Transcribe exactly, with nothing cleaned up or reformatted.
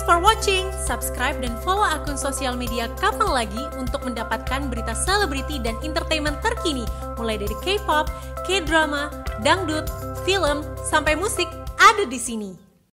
Thanks for watching. Subscribe dan follow akun sosial media Kapan Lagi untuk mendapatkan berita selebriti dan entertainment terkini, mulai dari K-pop, K-drama, dangdut, film, sampai musik ada di sini.